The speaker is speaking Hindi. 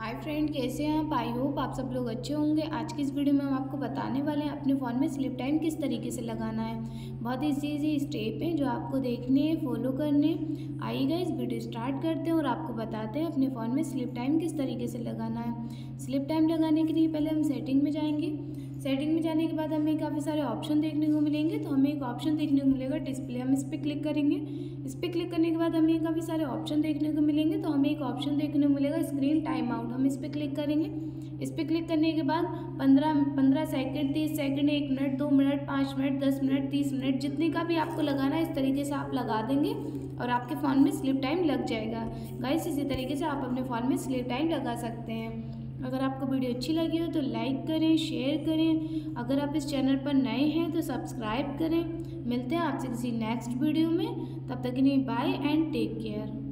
हाय फ्रेंड, कैसे हैं आप? आई होप आप सब लोग अच्छे होंगे। आज की इस वीडियो में हम आपको बताने वाले हैं अपने फ़ोन में स्लिप टाइम किस तरीके से लगाना है। बहुत ईजी स्टेप हैं जो आपको देखने हैं, फॉलो करने। आइएगा इस वीडियो स्टार्ट करते हैं और आपको बताते हैं अपने फ़ोन में स्लिप टाइम किस तरीके से लगाना है। स्लिप टाइम लगाने के लिए पहले हम सेटिंग में जाएँगे। सेटिंग में जाने के बाद हमें काफ़ी सारे ऑप्शन देखने को मिलेंगे। तो हमें एक ऑप्शन देखने को मिलेगा डिस्प्ले, हम इस पर क्लिक करेंगे। इस पर क्लिक करने के बाद हमें काफ़ी सारे ऑप्शन देखने को मिलेंगे। तो हमें एक ऑप्शन देखने को मिलेगा स्क्रीन टाइम आउट, हम इस पर क्लिक करेंगे। इस पर क्लिक करने के बाद 15 second, 30 second, 1 minute, 2 minute, 5 minute, 10 minute, 30 minute, जितने का भी आपको लगाना है इस तरीके से आप लगा देंगे और आपके फ़ोन में स्लिप टाइम लग जाएगा। गाइस, इसी तरीके से आप अपने फ़ोन में स्लिप टाइम लगा सकते हैं। अगर आपको वीडियो अच्छी लगी हो तो लाइक करें, शेयर करें। अगर आप इस चैनल पर नए हैं तो सब्सक्राइब करें। मिलते हैं आपसे किसी नेक्स्ट वीडियो में, तब तक के लिए बाय एंड टेक केयर।